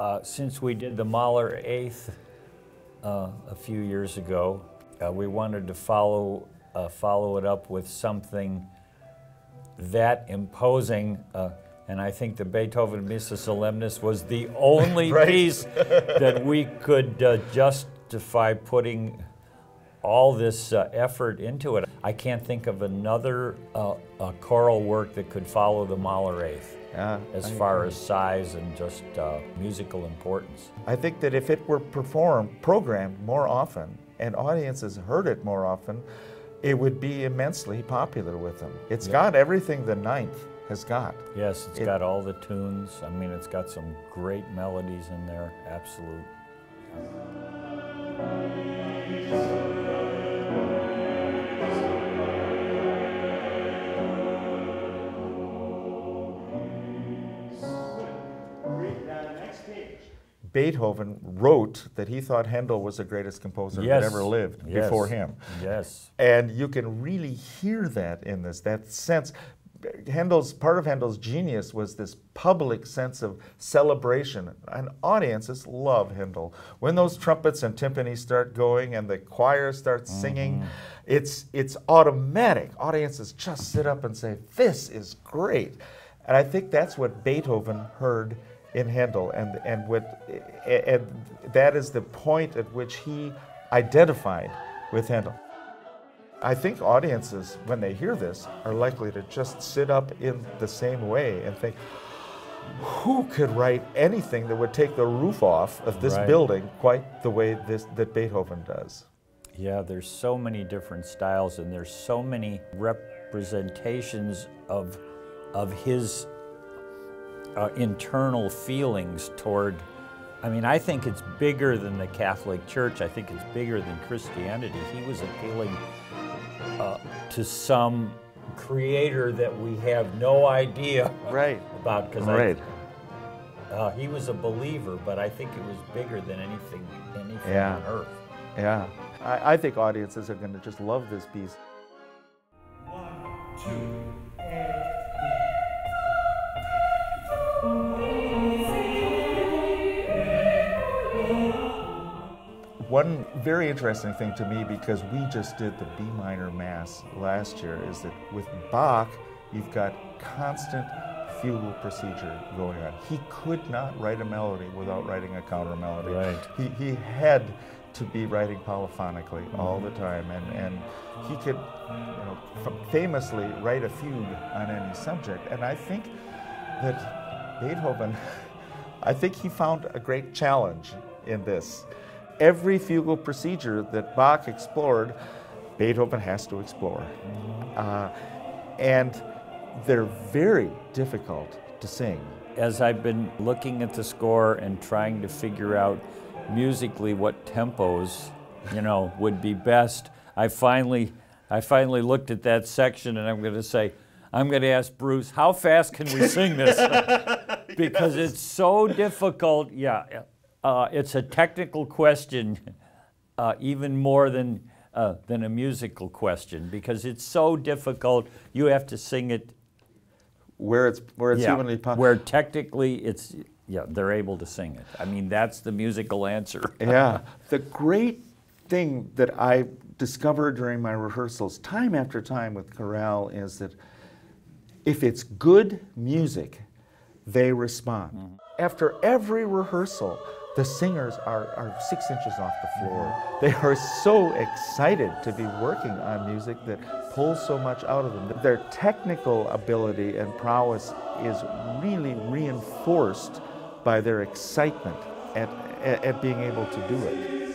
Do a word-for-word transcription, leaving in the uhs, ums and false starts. Uh, since we did the Mahler eighth uh, a few years ago, uh, we wanted to follow, uh, follow it up with something that imposing, uh, and I think the Beethoven Missa Solemnis was the only right. piece that we could uh, justify putting all this uh, effort into it. I can't think of another uh, a choral work that could follow the Mahler eighth yeah, as I far agree. as size and just uh, musical importance. I think that if it were performed, programmed more often, and audiences heard it more often, it would be immensely popular with them. It's yeah. got everything the ninth has got. Yes, it's it, got all the tunes. I mean, it's got some great melodies in there, absolute. Beethoven wrote that he thought Handel was the greatest composer yes. that ever lived yes. before him. Yes. And you can really hear that in this, that sense. Handel's, part of Handel's genius was this public sense of celebration, and audiences love Handel. When those trumpets and timpani start going and the choir starts mm-hmm. singing, it's, it's automatic. Audiences just sit up and say, this is great. And I think that's what Beethoven heard in Handel, and and with and that is the point at which he identified with Handel. I think audiences, when they hear this, are likely to just sit up in the same way and think, who could write anything that would take the roof off of this right. building quite the way this that Beethoven does? Yeah, there's so many different styles, and there's so many representations of of his Uh, internal feelings toward, I mean, I think it's bigger than the Catholic Church. I think it's bigger than Christianity. He was appealing uh, to some creator that we have no idea right. about. Because right. uh, he was a believer, but I think it was bigger than anything, anything yeah. on earth. Yeah, I, I think audiences are going to just love this piece. One, two. One very interesting thing to me, because we just did the B minor mass last year, is that with Bach, you've got constant fugal procedure going on. He could not write a melody without writing a counter melody. Right. He, he had to be writing polyphonically mm-hmm. all the time, and, and he could, you know, famously write a fugue on any subject. And I think that Beethoven, I think he found a great challenge in this. Every fugal procedure that Bach explored, Beethoven has to explore. Uh, and they're very difficult to sing. As I've been looking at the score and trying to figure out musically what tempos, you know, would be best, I finally, I finally looked at that section, and I'm going to say, I'm going to ask Bruce, how fast can we sing this? Because yes. it's so difficult. Yeah. Uh, it's a technical question, uh, even more than, uh, than a musical question, because it's so difficult. You have to sing it where it's, where it's yeah, humanly possible. Where technically it's, yeah, they're able to sing it. I mean, that's the musical answer. Yeah. The great thing that I discovered during my rehearsals, time after time with chorale, is that if it's good music, they respond. Mm-hmm. After every rehearsal, the singers are, are six inches off the floor. They are so excited to be working on music that pulls so much out of them. Their technical ability and prowess is really reinforced by their excitement at, at, at being able to do it.